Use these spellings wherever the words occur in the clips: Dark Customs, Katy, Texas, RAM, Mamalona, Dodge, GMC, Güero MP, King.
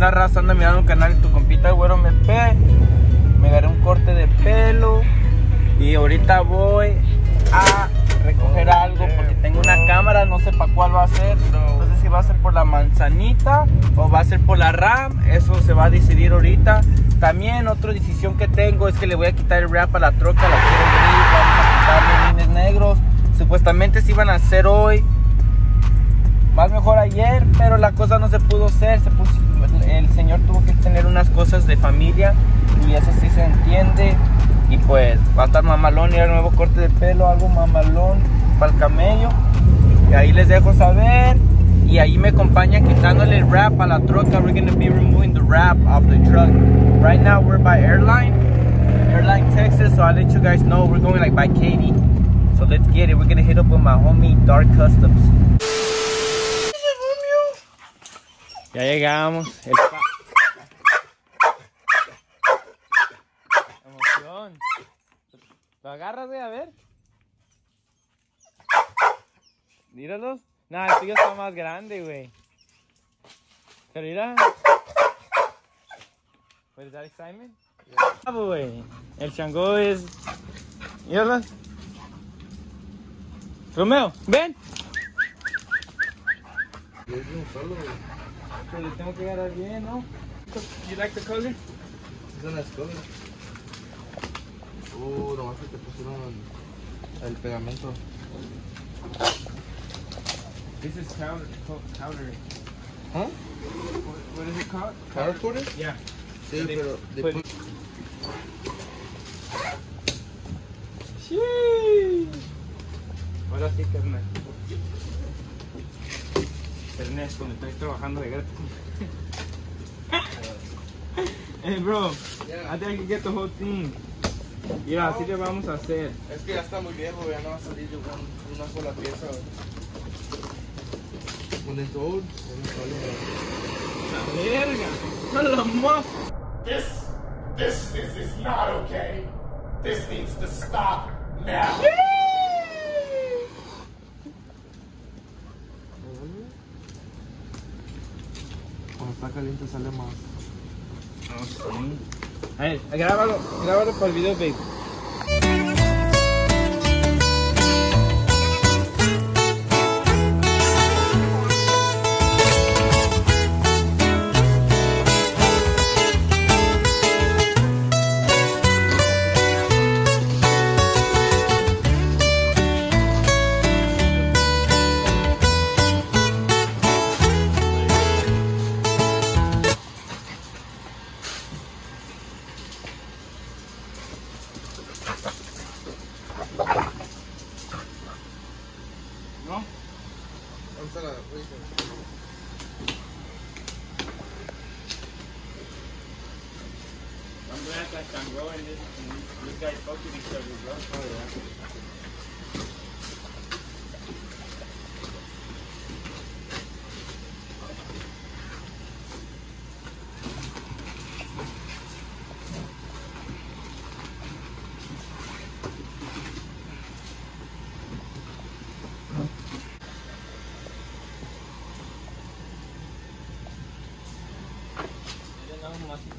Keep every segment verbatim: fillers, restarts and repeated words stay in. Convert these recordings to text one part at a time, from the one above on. onda, raza? Anda mirando el canal de tu compita Güero M P. Me agarré un corte de pelo y ahorita voy a recoger algo porque tengo una cámara, no sé para cuál va a ser. No sé si va a ser por la manzanita o va a ser por la RAM, eso se va a decidir ahorita. También otra decisión que tengo es que le voy a quitar el wrap a la troca, la quiero gris, vamos a quitar los rines negros. Supuestamente se iban a hacer hoy, más mejor ayer, pero la cosa no se pudo hacer, se puso, el señor tuvo que tener unas cosas de familia y eso sí se entiende. Y pues va a estar mamalón, y el nuevo corte de pelo, algo mamalón para el camello. Y ahí les dejo saber. Y ahí me acompaña quitándole el wrap a la troca. We're going to be removing the wrap off the truck. Right now we're by Airline, Airline, Texas. So I'll let you guys know we're going like by Katy. So let's get it. We're going to hit up with my homie Dark Customs. Ya llegamos. El ¿lo agarras, güey? A ver. Míralos. Nah, el tuyo está más grande, güey. Pero mira. ¿What is that, excitement? Yeah. Güey. El chango es... Míralos. Romeo, ven. Pero le tengo que agarrar bien, ¿no? You like the color? It's a nice color. Uh, nomás que te pusieron el, el pegamento. This is powder, powder. Huh? What is it called? Powder powder? Yeah. Sí, so pero después... Sí. Ahora sí, carnal. Ernesto, me estoy trabajando de gratis. Hey, bro. Yeah. I think I can get the whole thing. Mira, no, así le vamos a hacer. Es que ya está muy viejo, ya no va a salir de una sola pieza. Con el sol, la verga, no lo más. This, this, this is not okay. This needs to stop now. Cuando está caliente sale más. No, sí. A ver, grábalo, grábalo para el video, baby.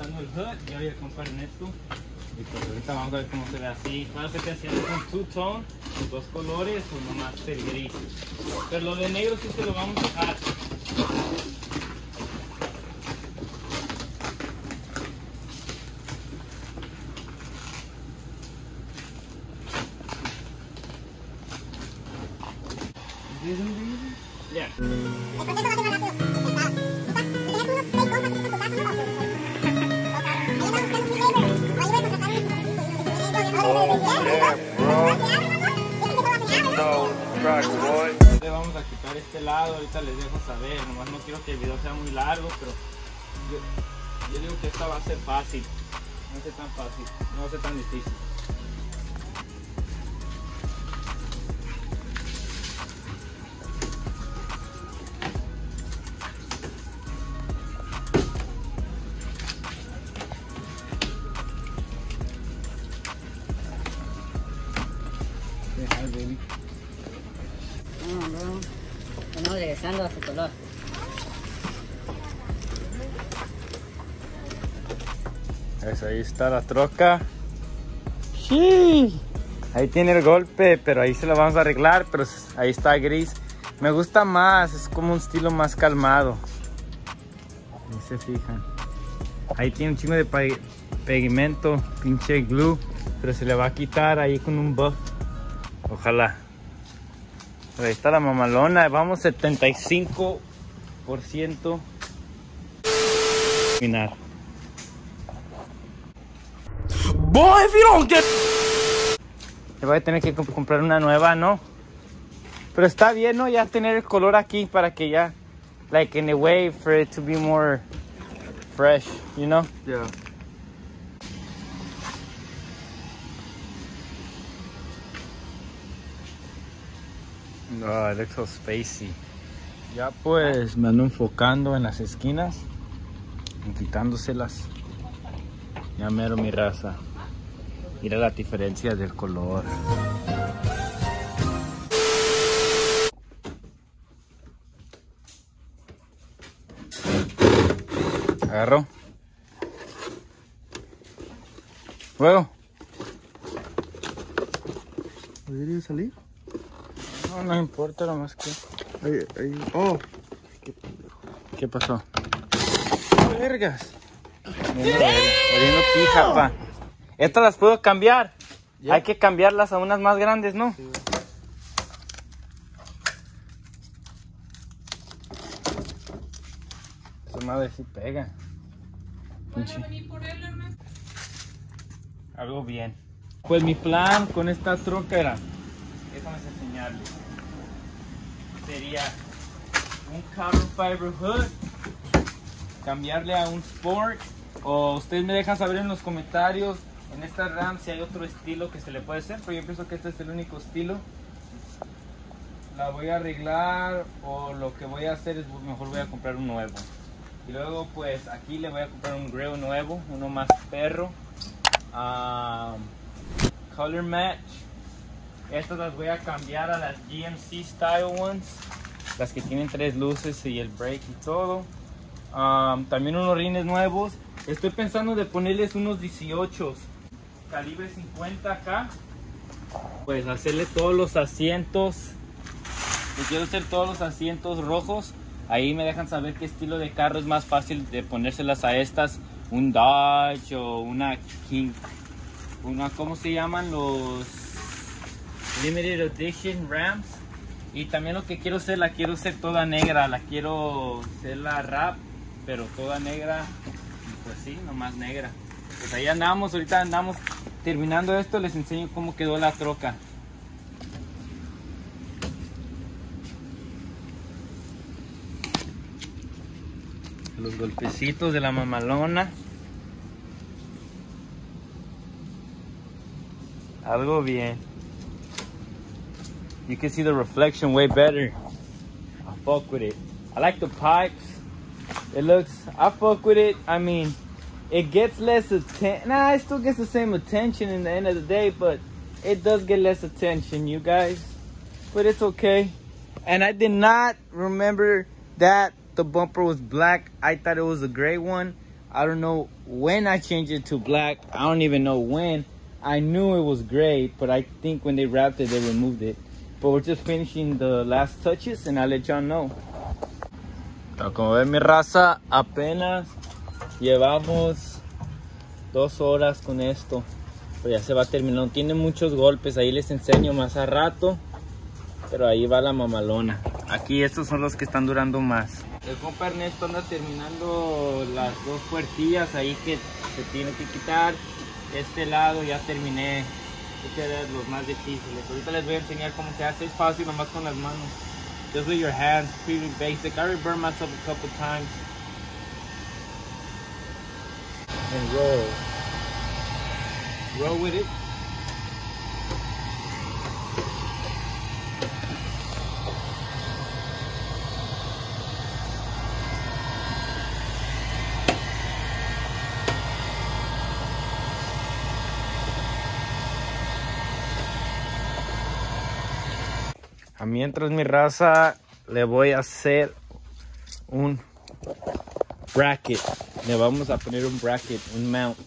El hood, ya voy a comprar esto y pues ahorita vamos a ver cómo se ve así. Claro que te hacían con two tone, dos colores o nomás el gris, pero lo de negro sí se lo vamos a dejar. Le vamos a quitar este lado, ahorita les dejo saber, nomás no quiero que el video sea muy largo, pero yo, yo digo que esta va a ser fácil, no va a ser tan fácil, no va a ser tan difícil. Estamos regresando a su color. Pues ahí está la troca. Sí. Ahí tiene el golpe, pero ahí se lo vamos a arreglar. Pero ahí está gris. Me gusta más, es como un estilo más calmado. Ahí se fijan. Ahí tiene un chingo de pegamento, pinche glue. Pero se le va a quitar ahí con un buff. Ojalá. Pero ahí está la mamalona. Vamos setenta y cinco por ciento. Mirar. Boy, if you don't get... Le voy a tener que comp comprar una nueva, ¿no? Pero está bien, ¿no? Ya tener el color aquí para que ya... Like, in a way, for it to be more fresh, you know? Yeah. Oh, it looks so spacey. Ya pues, me ando enfocando en las esquinas. Y quitándoselas. Ya mero mi raza. Mira la diferencia del color. Agarró. Luego. ¿Podría salir? No, no importa, nada más que... Ay, ay. ¡Oh! ¿Qué, ¿Qué pasó? ¡Vergas! Poniendo pija, pa. Estas las puedo cambiar. Yeah. Hay que cambiarlas a unas más grandes, ¿no? Sí, esa madre sí pega. Venir por él, hermano. Algo bien. Pues mi plan con esta troca era, déjame enseñarles, sería un carbon fiber hood, cambiarle a un sport. O ustedes me dejan saber en los comentarios en esta RAM si hay otro estilo que se le puede hacer, pero yo pienso que este es el único estilo. La voy a arreglar, o lo que voy a hacer es mejor voy a comprar un nuevo. Y luego pues aquí le voy a comprar un grill nuevo, uno más perro, um, color match. Estas las voy a cambiar a las G M C style ones, las que tienen tres luces y el brake y todo. Um, también unos rines nuevos. Estoy pensando de ponerles unos dieciocho calibre cincuenta acá. Pues hacerle todos los asientos. Yo quiero hacer todos los asientos rojos. Ahí me dejan saber qué estilo de carro es más fácil de ponérselas a estas. Un Dodge o una King. Una, ¿cómo se llaman? Los Limited Edition Rams. Y también lo que quiero hacer, la quiero hacer toda negra. La quiero hacer la wrap, pero toda negra. Pues sí, nomás negra. Pues ahí andamos, ahorita andamos terminando esto, les enseño cómo quedó la troca. Los golpecitos de la mamalona. Algo bien. You can see the reflection way better. I fuck with it. I like the pipes. It looks, I fuck with it. I mean, it gets less attention. Nah, it still gets the same attention in the end of the day, but it does get less attention, you guys. But it's okay. And I did not remember that the bumper was black. I thought it was a gray one. I don't know when I changed it to black. I don't even know when. I knew it was gray, but I think when they wrapped it, they removed it. But we're just finishing the last touches, and I'll let y'all know. Como ven mi raza, apenas llevamos dos horas con esto, pero ya se va terminando. Tiene muchos golpes, ahí les enseño más a rato, pero ahí va la mamalona. Aquí estos son los que están durando más. El compa Ernesto anda terminando las dos puertillas ahí que se tienen que quitar. Este lado ya terminé, este es los más difíciles. Ahorita les voy a enseñar cómo se hace, es fácil nomás con las manos. Just with your hands, pretty basic. I already burned myself a couple times. And roll. Roll with it. Mientras mi raza, le voy a hacer un bracket. Le vamos a poner un bracket, un mount.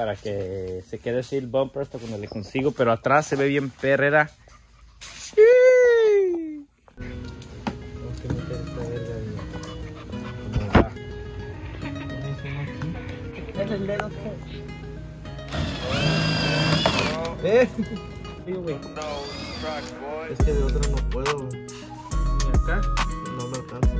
para que se quede así el bumper hasta cuando le consigo, pero atrás se ve bien perrera. Sí. Es el dedo. ¿Eh? Es que de otro no puedo. ¿Y acá? No me alcanza.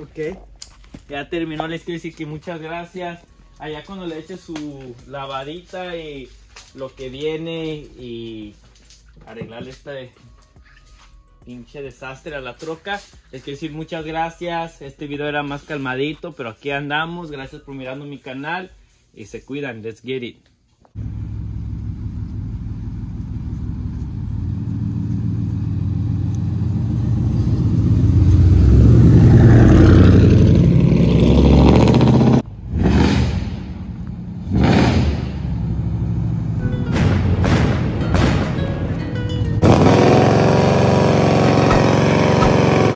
Ok, ya terminó el electricity, muchas gracias. Allá cuando le eche su lavadita y lo que viene y arreglar este pinche desastre a la troca, les quiero decir muchas gracias. Este video era más calmadito, pero aquí andamos. Gracias por mirando mi canal y se cuidan. Let's get it.